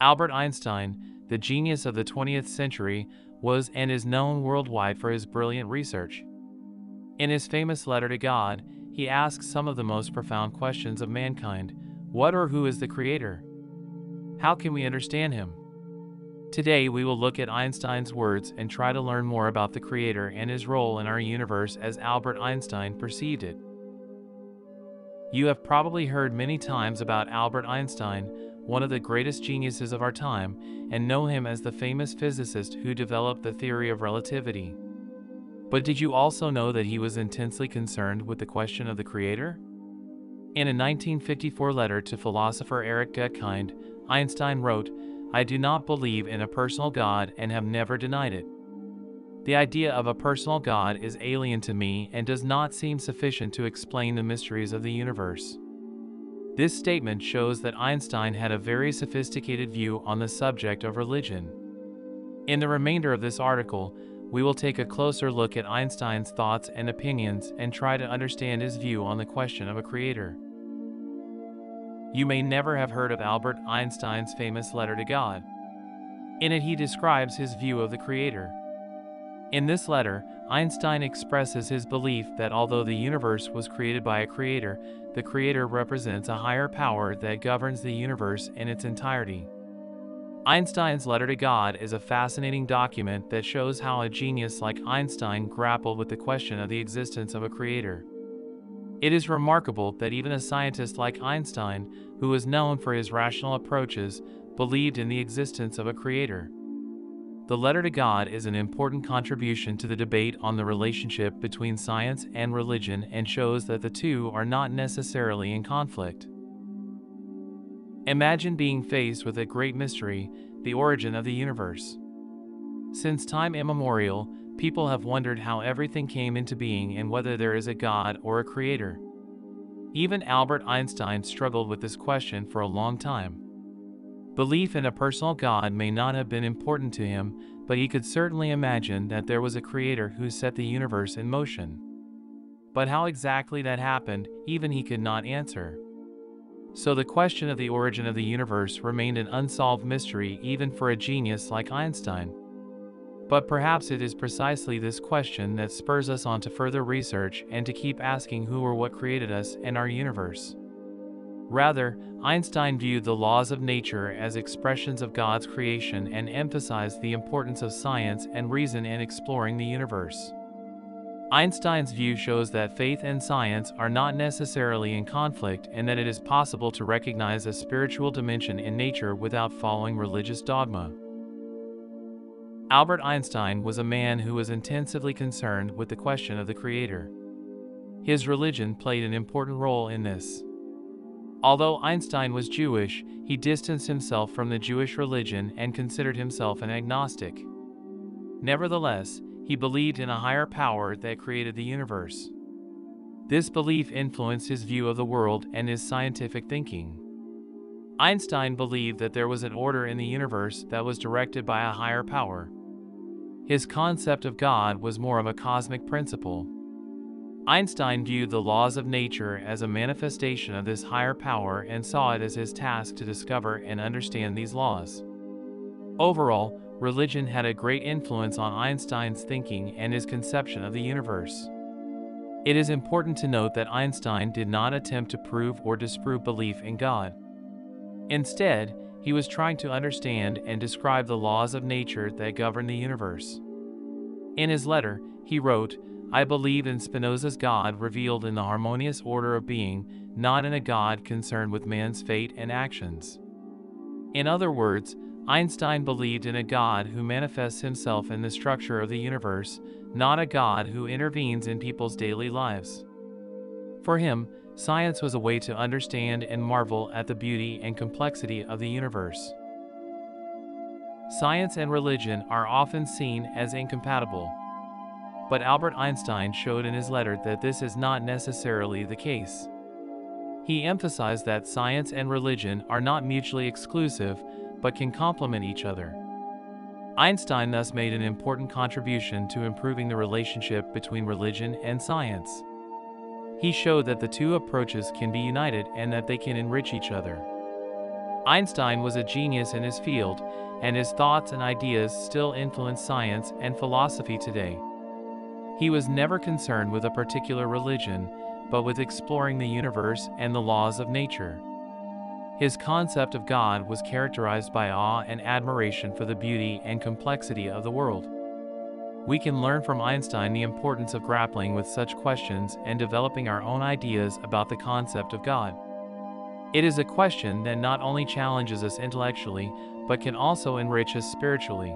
Albert Einstein, the genius of the 20th century, was and is known worldwide for his brilliant research. In his famous letter to God, he asks some of the most profound questions of mankind: what or who is the creator? How can we understand him? Today we will look at Einstein's words and try to learn more about the creator and his role in our universe as Albert Einstein perceived it. You have probably heard many times about Albert Einstein, one of the greatest geniuses of our time, and know him as the famous physicist who developed the theory of relativity. But did you also know that he was intensely concerned with the question of the creator? In a 1954 letter to philosopher Erich Gutkind, Einstein wrote, "I do not believe in a personal God and have never denied it. The idea of a personal God is alien to me and does not seem sufficient to explain the mysteries of the universe." This statement shows that Einstein had a very sophisticated view on the subject of religion. In the remainder of this article, we will take a closer look at Einstein's thoughts and opinions and try to understand his view on the question of a creator. You may never have heard of Albert Einstein's famous letter to God. In it, he describes his view of the creator. In this letter, Einstein expresses his belief that although the universe was created by a creator, the creator represents a higher power that governs the universe in its entirety. Einstein's letter to God is a fascinating document that shows how a genius like Einstein grappled with the question of the existence of a creator. It is remarkable that even a scientist like Einstein, who was known for his rational approaches, believed in the existence of a creator. The letter to God is an important contribution to the debate on the relationship between science and religion and shows that the two are not necessarily in conflict. Imagine being faced with a great mystery, the origin of the universe. Since time immemorial, people have wondered how everything came into being and whether there is a God or a creator. Even Albert Einstein struggled with this question for a long time. Belief in a personal God may not have been important to him, but he could certainly imagine that there was a creator who set the universe in motion. But how exactly that happened, even he could not answer. So the question of the origin of the universe remained an unsolved mystery even for a genius like Einstein. But perhaps it is precisely this question that spurs us on to further research and to keep asking who or what created us and our universe. Rather, Einstein viewed the laws of nature as expressions of God's creation and emphasized the importance of science and reason in exploring the universe. Einstein's view shows that faith and science are not necessarily in conflict and that it is possible to recognize a spiritual dimension in nature without following religious dogma. Albert Einstein was a man who was intensively concerned with the question of the creator. His religion played an important role in this. Although Einstein was Jewish, he distanced himself from the Jewish religion and considered himself an agnostic. Nevertheless, he believed in a higher power that created the universe. This belief influenced his view of the world and his scientific thinking. Einstein believed that there was an order in the universe that was directed by a higher power. His concept of God was more of a cosmic principle. Einstein viewed the laws of nature as a manifestation of this higher power and saw it as his task to discover and understand these laws. Overall, religion had a great influence on Einstein's thinking and his conception of the universe. It is important to note that Einstein did not attempt to prove or disprove belief in God. Instead, he was trying to understand and describe the laws of nature that govern the universe. In his letter, he wrote, "I believe in Spinoza's God revealed in the harmonious order of being, not in a God concerned with man's fate and actions." In other words, Einstein believed in a God who manifests himself in the structure of the universe, not a God who intervenes in people's daily lives. For him, science was a way to understand and marvel at the beauty and complexity of the universe. Science and religion are often seen as incompatible. But Albert Einstein showed in his letter that this is not necessarily the case. He emphasized that science and religion are not mutually exclusive, but can complement each other. Einstein thus made an important contribution to improving the relationship between religion and science. He showed that the two approaches can be united and that they can enrich each other. Einstein was a genius in his field, and his thoughts and ideas still influence science and philosophy today. He was never concerned with a particular religion, but with exploring the universe and the laws of nature. His concept of God was characterized by awe and admiration for the beauty and complexity of the world. We can learn from Einstein the importance of grappling with such questions and developing our own ideas about the concept of God. It is a question that not only challenges us intellectually, but can also enrich us spiritually.